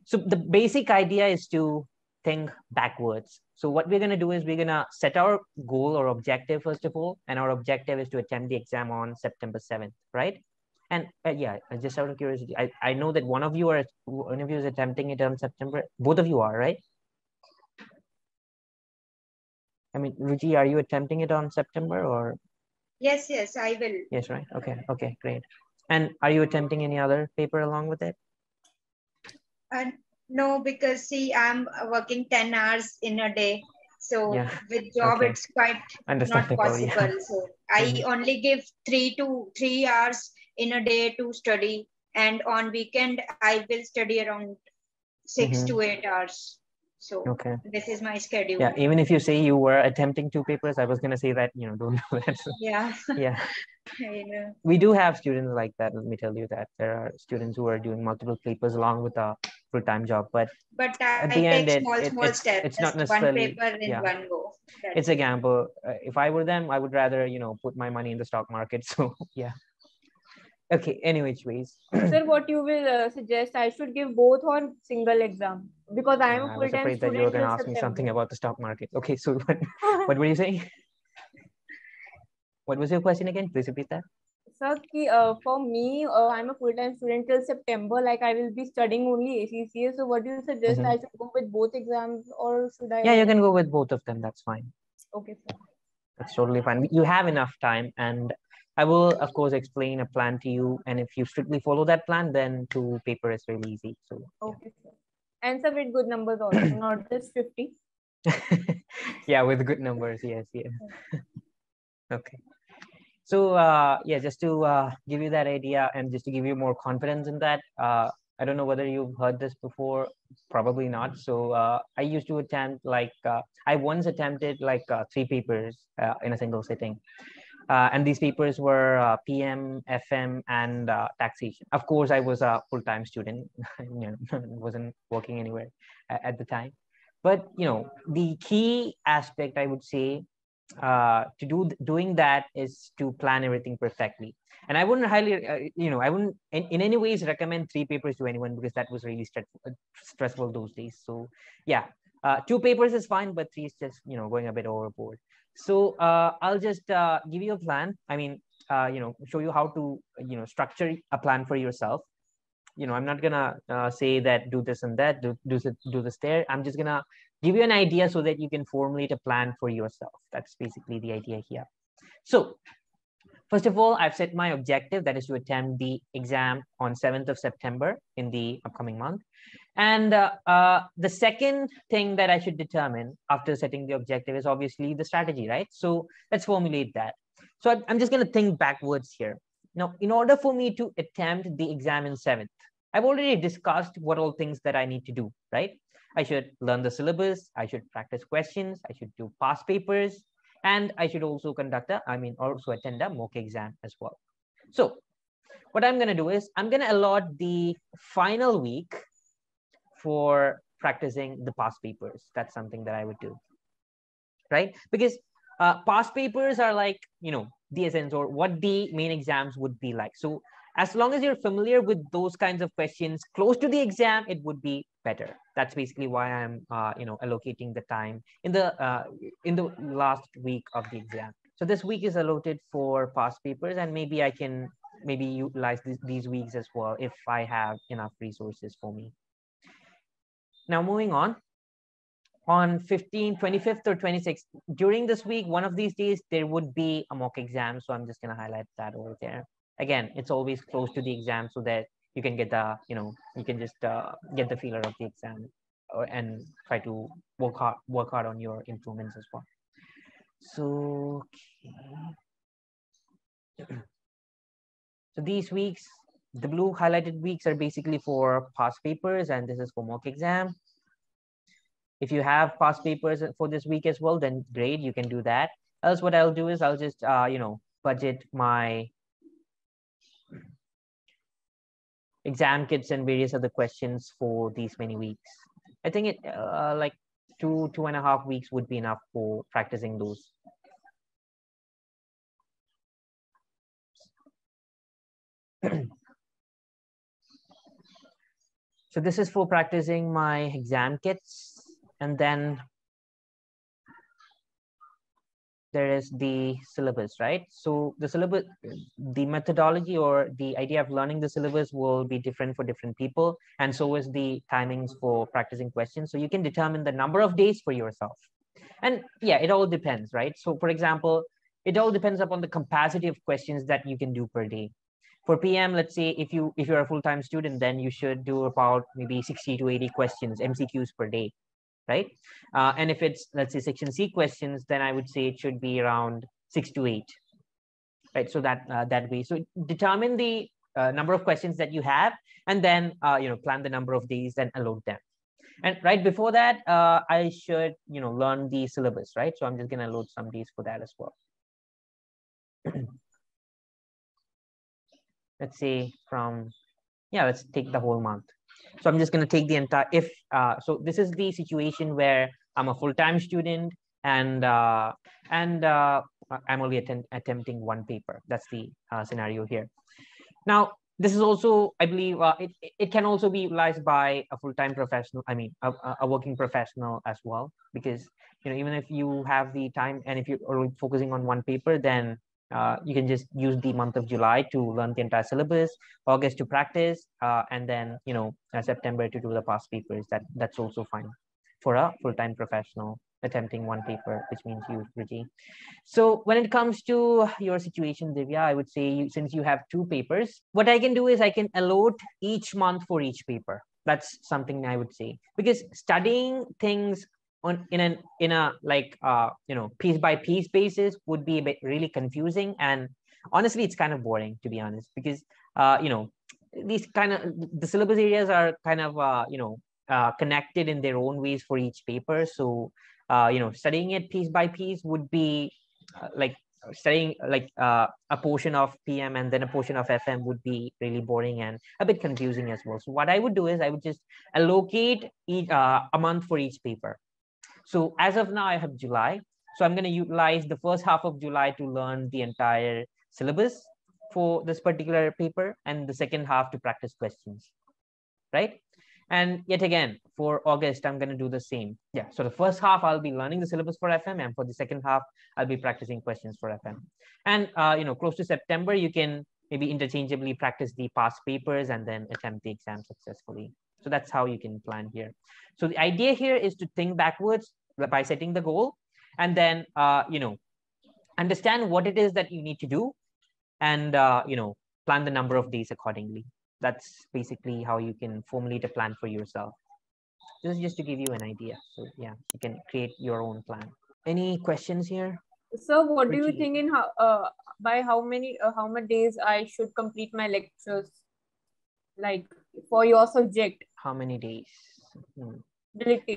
So the basic idea is to think backwards. So what we're going to do is we're going to set our goal or objective, first of all, and our objective is to attempt the exam on September 7th, right? And yeah, just out of curiosity, I know that one of you is attempting it on September. Both of you are, right? I mean, Ruchi, are you attempting it on September or? Yes, I will. Yes, right? Okay, great. And are you attempting any other paper along with it? No, because see, I'm working 10 hours in a day. So yeah. With job, it's quite not possible. Yeah. So I only give three hours in a day to study. And on weekend, I will study around 6 to 8 hours. So this is my schedule. Yeah, even if you say you were attempting two papers, I was going to say that, you know, don't do that. So, yeah. Yeah. I know. We do have students like that. Let me tell you that there are students who are doing multiple papers along with a full-time job, but at the end, it's not necessarily one paper in one go. It's a gamble. If I were them, I would rather, you know, put my money in the stock market. So yeah. Okay. Anyways, ways. Sir, what you will suggest? I should give both on single exam because I am a full-time student. I was afraid that you were going to ask me something about the stock market. Okay, so what were you saying? What was your question again? Please repeat that. Sir, for me, I'm a full-time student till September. Like I will be studying only ACCA. So what do you suggest? I should go with both exams, or should I? Yeah, you can go with both of them. That's fine. Okay, sir. That's totally fine. You have enough time, and I will, of course, explain a plan to you. And if you strictly follow that plan, then two paper is really easy. So okay, sir. And sir, with good numbers also, not just 50. Yeah, with good numbers. Yes. Okay. So yeah, just to give you that idea and just to give you more confidence in that, I don't know whether you've heard this before, probably not. So I used to attempt like, I once attempted like three papers in a single sitting. And these papers were PM, FM, and taxation. Of course, I was a full-time student, you know, wasn't working anywhere at the time. But you know, the key aspect I would say to doing that is to plan everything perfectly. And I wouldn't highly, you know, I wouldn't in any ways recommend three papers to anyone because that was really stressful those days. So yeah, two papers is fine, but three is just, you know, going a bit overboard. So I'll just give you a plan. I mean, you know, show you how to, you know, structure a plan for yourself. You know, I'm not gonna say that do this and that, do this there. I'm just gonna give you an idea so that you can formulate a plan for yourself. That's basically the idea here. So first of all, I've set my objective, that is to attempt the exam on 7th of September in the upcoming month. And the second thing that I should determine after setting the objective is obviously the strategy, right? So let's formulate that. So I'm just going to think backwards here. Now, in order for me to attempt the exam in 7th, I've already discussed what all things that I need to do, right? I should learn the syllabus, I should practice questions, I should do past papers, and I should also attend a mock exam as well. So what I'm going to do is I'm going to allot the final week for practicing the past papers. That's something that I would do, right? Because past papers are like, you know, the essence or what the main exams would be like. So as long as you're familiar with those kinds of questions close to the exam, it would be better. That's basically why I'm, allocating the time in the last week of the exam. So this week is allotted for past papers, and maybe I can utilize these weeks as well if I have enough resources for me. Now moving on 15th, 25th or 26th, during this week, one of these days, there would be a mock exam. So I'm just going to highlight that over there. Again, it's always close to the exam so that you can get the, you can just get the feeler of the exam and try to work hard on your improvements as well. So, okay. So these weeks, the blue highlighted weeks are basically for past papers, and this is for mock exam. If you have past papers for this week as well, then great, you can do that. Else what I'll do is I'll just, budget my exam kits and various other questions for these many weeks. I think it like two and a half weeks would be enough for practicing those. So this is for practicing my exam kits. And then there is the syllabus, right? So the syllabus, the methodology or the idea of learning the syllabus will be different for different people. And so is the timings for practicing questions. So you can determine the number of days for yourself. And yeah, it all depends, right? So for example, it all depends upon the capacity of questions that you can do per day. For PM, let's say if you're a full-time student, then you should do about maybe 60 to 80 questions, MCQs per day, right? And if it's, let's say, section C questions, then I would say it should be around 6 to 8, right? So that way, so determine the number of questions that you have, and then plan the number of days and allot them. And right before that, I should learn the syllabus, right? So I'm just gonna allot some days for that as well. Let's say let's take the whole month. So I'm just going to take the entire, so this is the situation where I'm a full-time student and I'm only attempting one paper. That's the scenario here. Now, this is also, I believe, it can also be utilized by a full-time professional, a working professional as well, because, even if you have the time and if you're only focusing on one paper, then you can just use the month of July to learn the entire syllabus, August to practice, and then September to do the past papers. That's also fine for a full-time professional attempting one paper, which means you, Ruchi. So when it comes to your situation, Divya, I would say since you have two papers, what I can do is I can allot each month for each paper. That's something I would say, because studying things in a piece by piece basis would be a bit really confusing, and honestly it's kind of boring, to be honest, because the syllabus areas are kind of connected in their own ways for each paper. So studying it piece by piece would be like studying a portion of PM and then a portion of FM would be really boring and a bit confusing as well. So what I would do is I would just allocate a month for each paper. So as of now, I have July. So I'm going to utilize the first half of July to learn the entire syllabus for this particular paper and the second half to practice questions, right? And yet again, for August, I'm going to do the same. Yeah, so the first half, I'll be learning the syllabus for FM, and for the second half, I'll be practicing questions for FM. And, close to September, you can maybe interchangeably practice the past papers and then attempt the exam successfully. So that's how you can plan here. So the idea here is to think backwards by setting the goal and then, understand what it is that you need to do and, plan the number of days accordingly. that's basically how you can formulate a plan for yourself. This is just to give you an idea. So yeah, you can create your own plan. Any questions here? So what Ruchi? Do you think in how many days I should complete my lectures, like for your subject? How many days?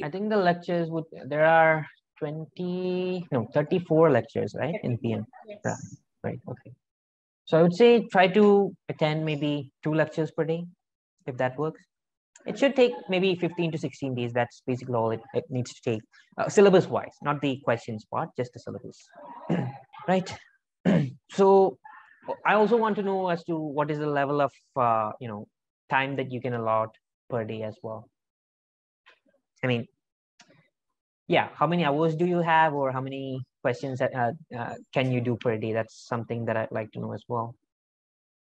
I think the lectures would, there are 34 lectures, right? In PM. Yes. Right. Okay. So I would say try to attend maybe 2 lectures per day, if that works. It should take maybe 15 to 16 days. That's basically all it needs to take, syllabus wise, not the questions part, just the syllabus. Right. So I also want to know as to what is the level of, time that you can allot per day as well. I mean, yeah, how many hours do you have, or how many questions that, can you do per day? That's something that I'd like to know as well,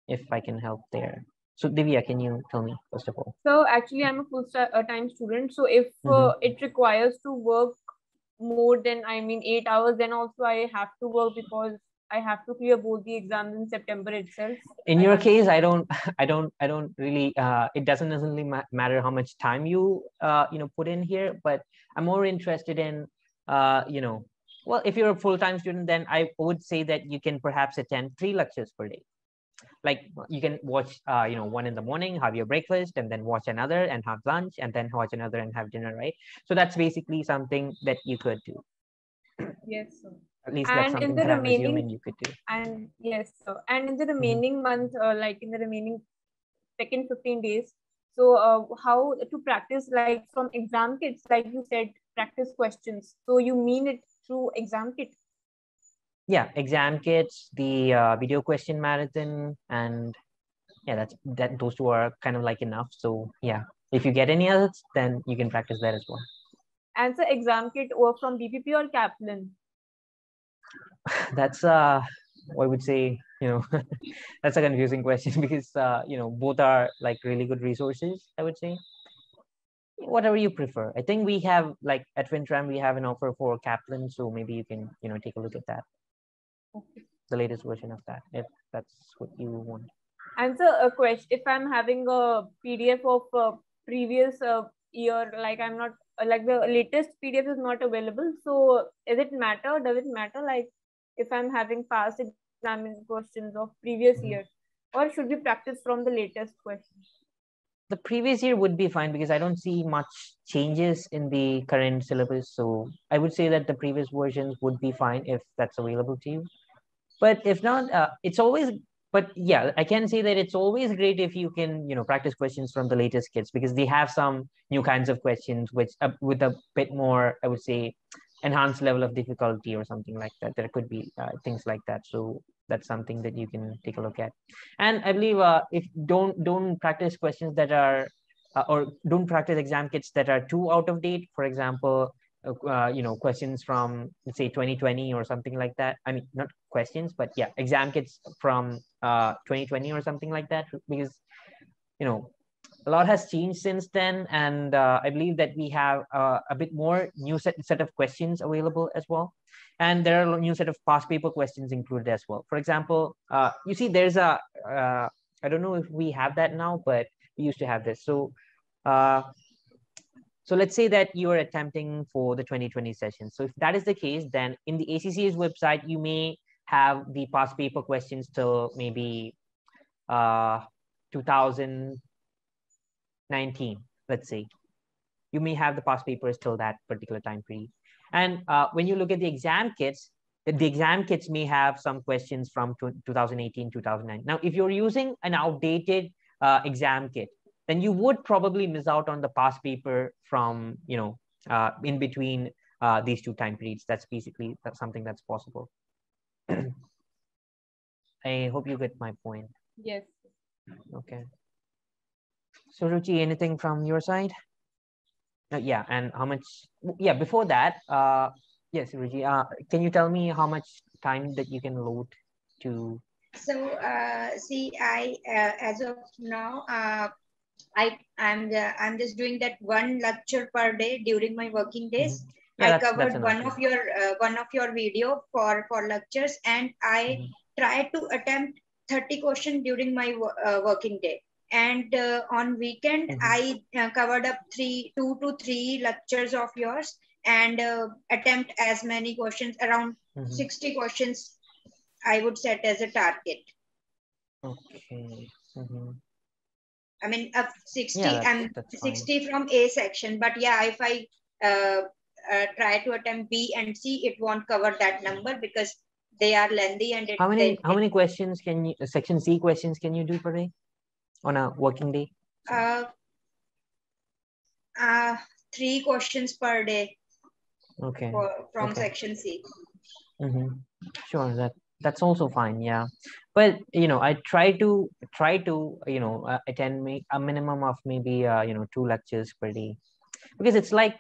if I can help there. So Divya, can you tell me first of all? So actually, I'm a full-time student. So if it requires to work more than, 8 hours, then also I have to work because I have to clear both the exams in September itself. In your case, I don't really, it doesn't necessarily matter how much time you, put in here, but I'm more interested in, well, if you're a full-time student, then I would say that you can perhaps attend 3 lectures per day. Like you can watch, one in the morning, have your breakfast, and then watch another and have lunch, and then watch another and have dinner, right? So that's basically something that you could do. Yes, sir. At least that's something that I'm assuming you could do. And yes, sir. And in the remaining month, like in the remaining second 15 days, so how to practice, like from exam kits, like you said, practice questions. So you mean it through exam kit? Yeah, exam kits, the video question marathon, and yeah, those 2 are kind of like enough. So yeah, if you get any others, then you can practice that as well. And so exam kit or from BPP or Kaplan? That's I would say, that's a confusing question because, both are like really good resources, I would say. Whatever you prefer. I think we have, like at FinTram, we have an offer for Kaplan. So maybe you can, take a look at that. Okay. The latest version of that, if that's what you want. And so a question, if I'm having a PDF of previous year, like I'm not, like the latest PDF is not available. So is it matter? Does it matter? Like if I'm having past exam questions of previous year, or should we practice from the latest questions? The previous year would be fine because I don't see much changes in the current syllabus. So I would say that the previous versions would be fine if that's available to you. But if not, but yeah, I can say that it's always great if you can, practice questions from the latest kits because they have some new kinds of questions which with a bit more, I would say, enhanced level of difficulty or something like that. There could be things like that. So that's something that you can take a look at. And I believe if don't practice questions that are or don't practice exam kits that are too out of date. For example, questions from, let's say, 2020 or something like that. I mean, not questions, but yeah, exam kits from 2020 or something like that, because a lot has changed since then, and I believe that we have a bit more new set of questions available as well. And there are a new set of past paper questions included as well. For example, you see there's a, I don't know if we have that now, but we used to have this. So, so let's say that you are attempting for the 2020 session. So if that is the case, then in the ACCA's website, you may have the past paper questions till maybe 2019, let's say. You may have the past papers till that particular time period. And when you look at the exam kits may have some questions from 2018, 2009. Now, if you're using an outdated exam kit, then you would probably miss out on the past paper from, in between these 2 time periods. That's basically something that's possible. I hope you get my point. Yes. Okay. So Ruchi, anything from your side? Yeah, and how much? Yeah, before that, yes, Ruchi, can you tell me how much time that you can load to? So, see, I as of now, I'm just doing that 1 lecture per day during my working days. Mm-hmm. Yeah, I covered one of your video for lectures, and I tried to attempt 30 questions during my working day. And on weekend, I covered up two to three lectures of yours and attempt as many questions, around 60 questions I would set as a target. Okay. I mean, 60, yeah, that's 60 fine. From A section. But yeah, if I try to attempt B and C, it won't cover that number because they are lengthy. And it, how many questions can you, section C questions can you do per day on a working day? 3 questions per day. Okay. From section C. Sure. That's also fine. Yeah. But, you know, I try to, you know, attend a minimum of maybe, you know, 2 lectures per day, because it's like,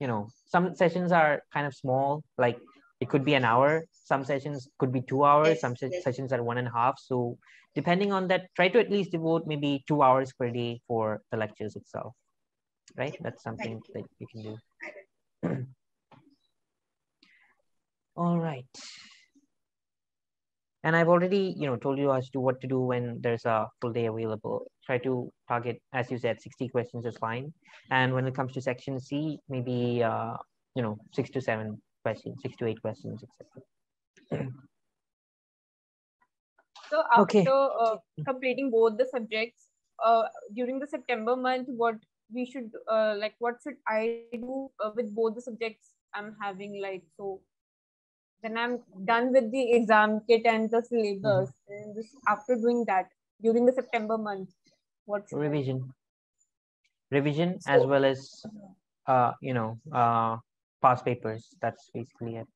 you know, some sessions are kind of small, like it could be an hour. Some sessions could be 2 hours. Some sessions are 1.5. So depending on that, try to at least devote maybe 2 hours per day for the lectures itself. Right. That's something that you can do. All right. And I've already, you know, told you as to what to do when there's a full day available. Try to target, as you said, 60 questions is fine. And when it comes to section C, maybe, you know, 6 to 7 questions, 6 to 8 questions, etc. So after completing both the subjects, during the September month, what we should, like, what should I do with both the subjects I'm having, like, so. Then I'm done with the exam kit and the syllabus. And this, after doing that, during the September month, what's revision so, as well as you know, past papers. That's basically it.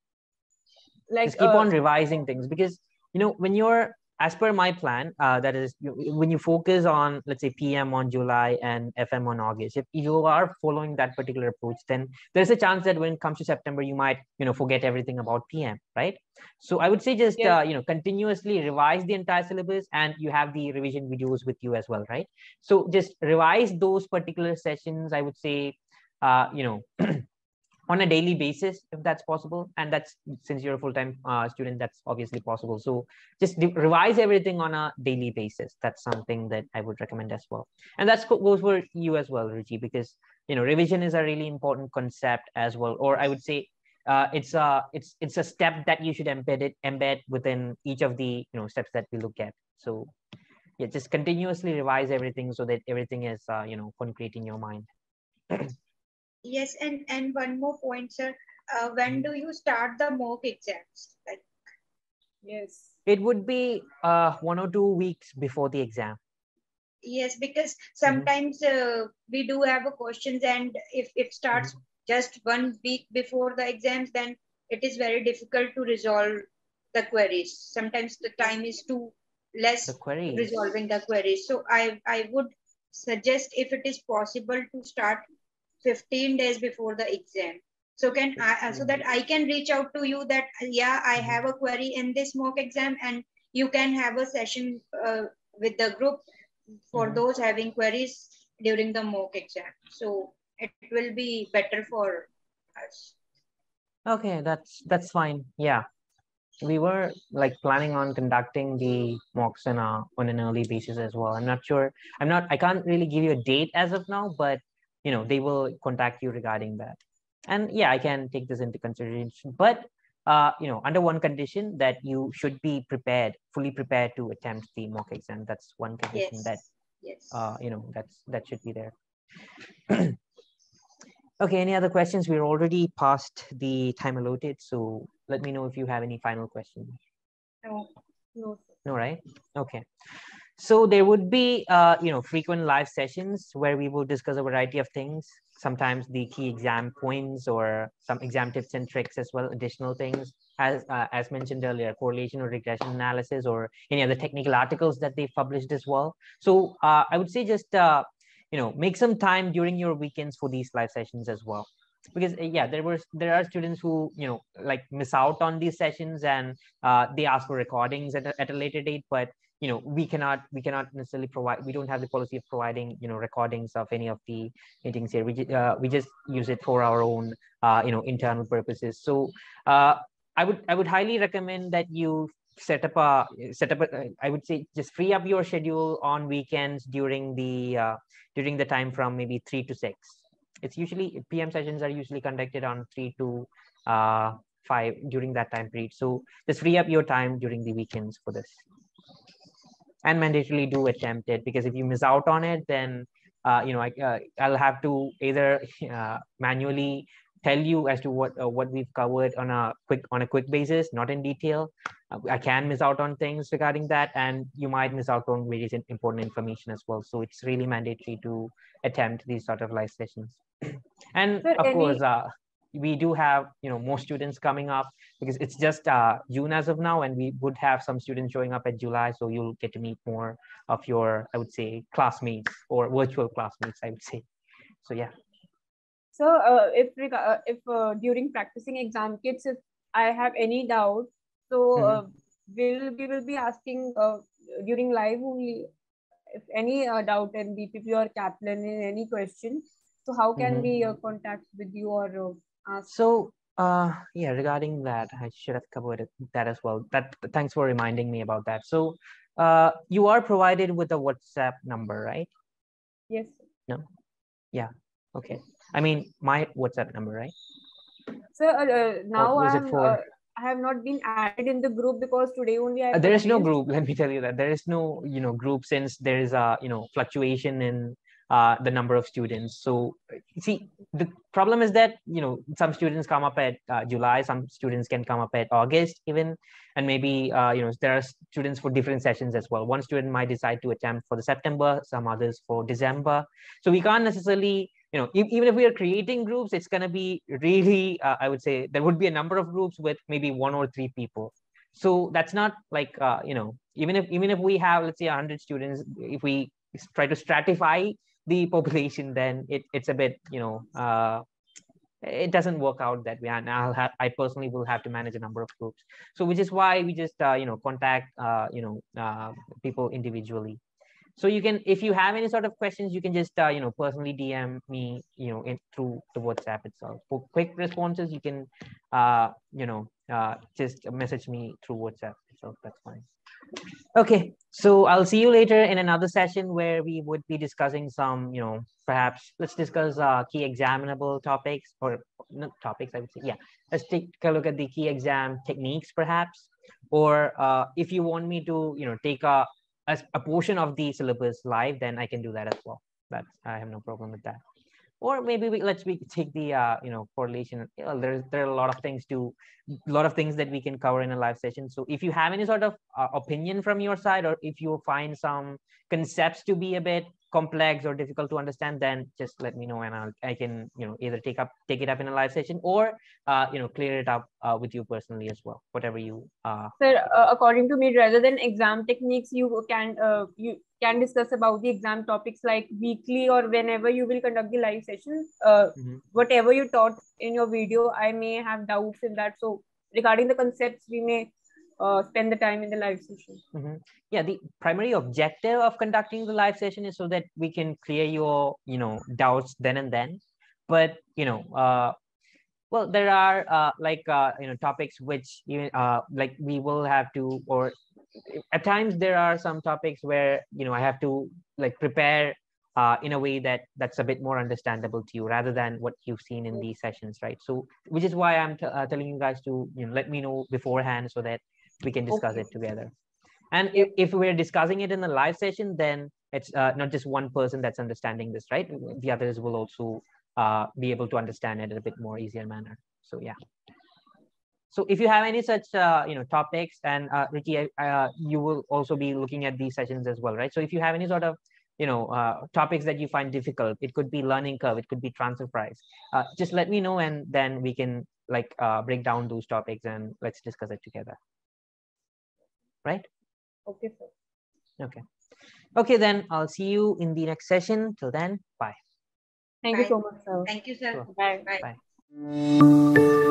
Like, just keep on revising things, because you know, when you're, as per my plan, that is, when you focus on, let's say, PM on July and FM on August, if you are following that particular approach, then there's a chance that when it comes to September, you might, you know, forget everything about PM, right? So I would say just, you know, continuously revise the entire syllabus, and you have the revision videos with you as well, right? So just revise those particular sessions, I would say, you know, on a daily basis, if that's possible. And that's, since you're a full-time student, that's obviously possible. So just revise everything on a daily basis. That's something that I would recommend as well. And that goes for you as well, Ruchi, because, you know, revision is a really important concept as well. Or I would say it's a step that you should embed within each of the, you know, steps that we look at. So yeah, just continuously revise everything so that everything is, you know, concrete in your mind. Yes, and one more point, sir. When do you start the mock exams? Like, yes, it would be 1 or 2 weeks before the exam. Yes, because sometimes we do have questions, and if it starts just 1 week before the exams, then it is very difficult to resolve the queries. Sometimes the time is too less resolving the queries. So I would suggest, if it is possible, to start 15 days before the exam, so can I, so that I can reach out to you that, yeah, I have a query in this mock exam, and you can have a session with the group for those having queries during the mock exam. So it will be better for us. Okay, that's fine. Yeah, we were like planning on conducting the mocks in on an early basis as well. I'm not sure. I can't really give you a date as of now, but you know, they will contact you regarding that. And yeah, I can take this into consideration, but you know, under one condition, that you should be prepared, fully prepared to attempt the mock exam. That's one condition that, you know, that should be there. Okay, any other questions? We're already past the time allotted. So let me know if you have any final questions. No, right? Okay. So there would be, you know, frequent live sessions where we will discuss a variety of things, sometimes the key exam points or some exam tips and tricks as well, additional things, as mentioned earlier, correlation or regression analysis or any other technical articles that they've published as well. So I would say just, you know, make some time during your weekends for these live sessions as well. Because yeah, there are students who, you know, like miss out on these sessions, and they ask for recordings at a later date, but you know, we cannot necessarily provide, we don't have the policy of providing, you know, recordings of any of the meetings here. We just use it for our own, you know, internal purposes. So I would highly recommend that you set up a, I would say just free up your schedule on weekends during the time from maybe 3 to 6. It's usually PM sessions are usually conducted on 3 to 5 during that time period. So just free up your time during the weekends for this, and mandatorily do attempt it, because if you miss out on it, then I'll have to either manually tell you as to what we've covered on a quick basis, not in detail. I can miss out on things regarding that, and you might miss out on various important information as well. So it's really mandatory to attempt these sort of live sessions. And so of course, we do have more students coming up, because it's just June as of now, and we would have some students showing up at July. So you'll get to meet more of your, I would say, classmates or virtual classmates, I would say. So yeah. So if during practicing exam kits, if I have any doubt, so we will be asking during live only, if any doubt in BPP or Kaplan, in any question. So how can we contact with you or so yeah, regarding that, I should have covered that as well. Thanks for reminding me about that. So you are provided with a WhatsApp number, right? Yes. No. Yeah. Okay. I mean, my WhatsApp number, right? So now I have not been added in the group, because today only I there is no group. Let me tell you that there is no group, since there is a fluctuation in the number of students. So see, the problem is that some students come up at July, some students can come up at August even, and maybe there are students for different sessions as well. One student might decide to attempt for the September, some others for December. So we can't necessarily, even if we are creating groups, it's going to be really, I would say there would be a number of groups with maybe 1 or 3 people. So that's not like even if we have, let's say, 100 students, if we try to stratify the population, then it's a bit, it doesn't work out that way, and I personally will have to manage a number of groups. So which is why we just contact people individually. So you can, if you have any sort of questions, you can just personally DM me through the WhatsApp itself. For quick responses, you can just message me through WhatsApp itself. That's fine. Okay, so I'll see you later in another session where we would be discussing some, perhaps let's discuss key examinable topics, or not topics, I would say. Yeah, let's take a look at the key exam techniques, perhaps, or if you want me to, take a portion of the syllabus live, then I can do that as well. But I have no problem with that. Or maybe we take the correlation. There are a lot of things that we can cover in a live session. So if you have any sort of opinion from your side, or if you find some concepts to be a bit complex or difficult to understand, then just let me know, and I can either take it up in a live session, or clear it up with you personally as well, whatever you. Sir, according to me, rather than exam techniques, you can discuss about the exam topics, like weekly or whenever you will conduct the live session. Whatever you taught in your video, I may have doubts in that. So regarding the concepts, we may spend the time in the live session. Yeah, the primary objective of conducting the live session is so that we can clear your doubts then and then. But well, there are topics which like we will have to, or at times there are some topics where I have to prepare in a way that's a bit more understandable to you, rather than what you've seen in these sessions, right? So which is why I'm telling you guys to let me know beforehand, so that we can discuss it together. And if we're discussing it in the live session, then it's not just one person that's understanding this, right? The others will also be able to understand it in a bit more easier manner. So yeah. So if you have any such topics, and Ruchi, you will also be looking at these sessions as well, right? So if you have any sort of topics that you find difficult, it could be learning curve, it could be transfer price, just let me know, and then we can break down those topics and let's discuss it together, right? Okay, sir. Okay, then I'll see you in the next session. Till then, bye. Thank you so much, sir. Thank you, sir. Sure. Bye. Bye.